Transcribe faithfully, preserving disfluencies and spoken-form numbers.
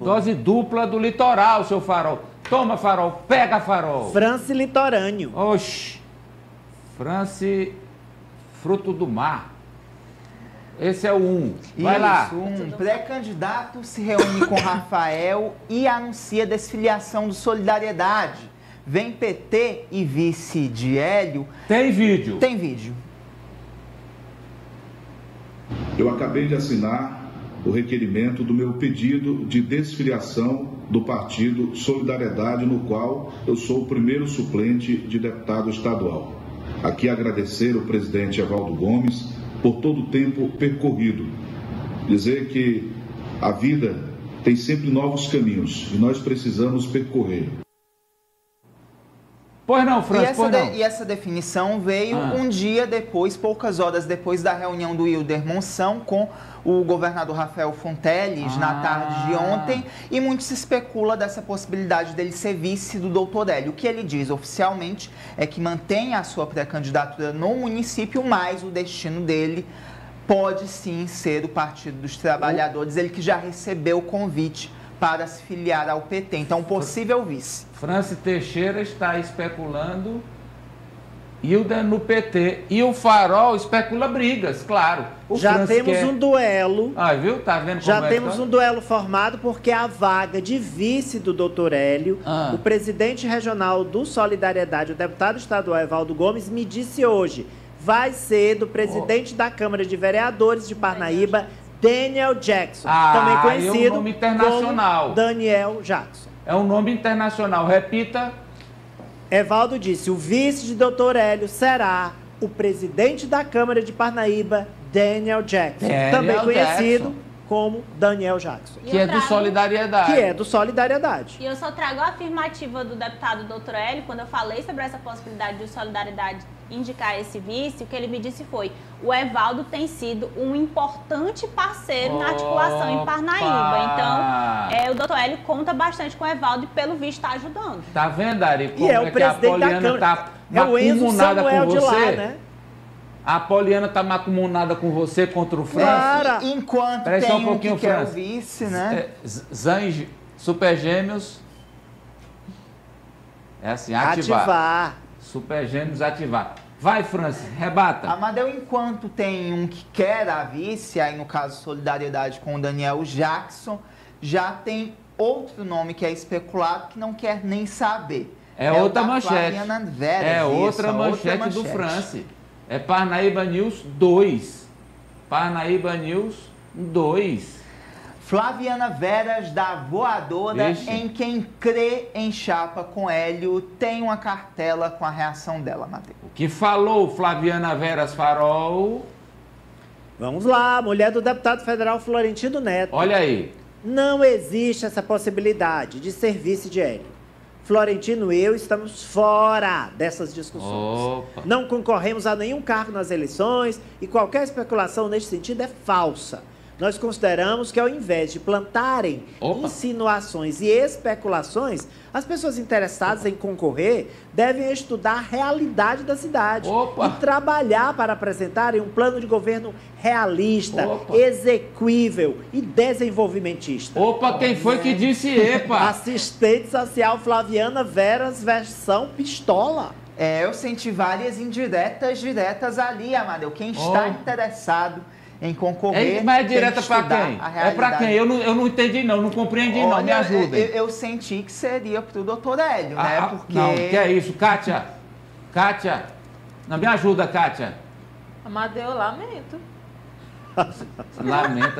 Dose dupla do litoral, seu Farol. Toma, Farol. Pega, Farol. Franci litorâneo. Oxi. Franci fruto do mar. Esse é o um. Vai Isso, lá. Um pré-candidato se reúne com Rafael e anuncia desfiliação do Solidariedade. Vem P T e vice de Hélio. Tem vídeo. Tem vídeo. Eu acabei de assinar o requerimento do meu pedido de desfiliação do partido Solidariedade, no qual eu sou o primeiro suplente de deputado estadual. Aqui agradecer o presidente Evaldo Gomes por todo o tempo percorrido. Dizer que a vida tem sempre novos caminhos e nós precisamos percorrer. Pois não, Franci, pois não. E essa definição veio ah. um dia depois, poucas horas depois da reunião do Wilder Monção com o governador Rafael Fonteles, ah. na tarde de ontem, e muito se especula dessa possibilidade dele ser vice do doutor Hélio. O que ele diz oficialmente é que mantém a sua pré-candidatura no município, mas o destino dele pode sim ser o Partido dos Trabalhadores, ele que já recebeu o convite para se filiar ao P T, então possível vice. Franci Teixeira está especulando Hilda no P T e o Farol especula brigas, claro. O Já Franci temos quer... um duelo. Ah, viu? Tá vendo como Já é temos um duelo formado porque a vaga de vice do doutor Hélio, ah. o presidente regional do Solidariedade, o deputado estadual Evaldo Gomes, me disse hoje, vai ser do presidente oh. da Câmara de Vereadores de Parnaíba, Daniel Jackson, ah, também conhecido é um nome internacional. Como Daniel Jackson. É um nome internacional. Repita. Evaldo disse, o vice de doutor Hélio será o presidente da Câmara de Parnaíba, Daniel Jackson, Daniel também conhecido Jackson. como Daniel Jackson. Que é do Solidariedade. Que é do Solidariedade. E eu só trago a afirmativa do deputado doutor Hélio, quando eu falei sobre essa possibilidade de Solidariedade indicar esse vice, o que ele me disse foi, o Evaldo tem sido um importante parceiro Opa. na articulação em Parnaíba. Então, é, o doutor Hélio conta bastante com o Evaldo e, pelo visto, está ajudando. Tá vendo, Ari? Como e é, é o que a Poliana está macumunada com você? Lá, né? A Poliana está macumunada com você contra o Franci. Enquanto Pera tem só um pouquinho um que quer o vice, né? Zange, Supergêmeos, é assim, ativar. ativar. Supergêmeos ativar. Vai, Franci, rebata. Amadeu, enquanto tem um que quer a vice, aí no caso Solidariedade com o Daniel Jackson, já tem outro nome que é especulado que não quer nem saber. É, é outra manchete. Veras, é isso, outra, manchete outra manchete do Franci. É Parnaíba News dois. Parnaíba News dois. Flaviana Veras, da voadora, Vixe. em quem crê em chapa com Hélio, tem uma cartela com a reação dela, Matheus. O que falou Flaviana Veras, Farol? Vamos lá, mulher do deputado federal Florentino Neto. Olha aí. Não existe essa possibilidade de ser vice de Hélio. Florentino e eu estamos fora dessas discussões. Opa. Não concorremos a nenhum cargo nas eleições e qualquer especulação nesse sentido é falsa. Nós consideramos que ao invés de plantarem Opa. insinuações e especulações, as pessoas interessadas Opa. em concorrer devem estudar a realidade da cidade Opa. e trabalhar para apresentarem um plano de governo realista, Opa. exequível e desenvolvimentista. Opa, quem foi que disse epa? Assistente social Flaviana Veras, versão pistola. É, eu senti várias indiretas diretas ali, Amadeu. Quem está oh. interessado em concorrer, é, mas é direta para quem? É para quem? Eu não, eu não entendi não, não compreendi Olha, não, me ajudem. Eu, eu senti que seria pro doutor Hélio, ah, né? Porque... Não, que é isso, Kátia, Kátia, não me ajuda, Kátia. Amadeu, lamento. Lamento.